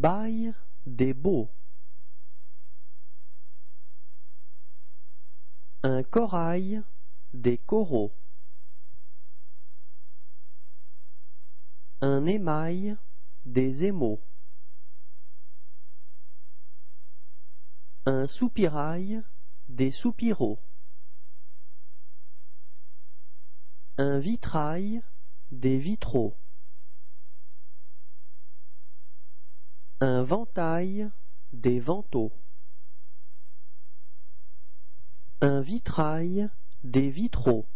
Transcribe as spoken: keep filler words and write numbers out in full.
bail des baux. Un corail des coraux. Un émail des émaux. Un soupirail des soupiraux. Un vitrail des vitraux. Un ventail des vantaux. Un vitrail des vitraux.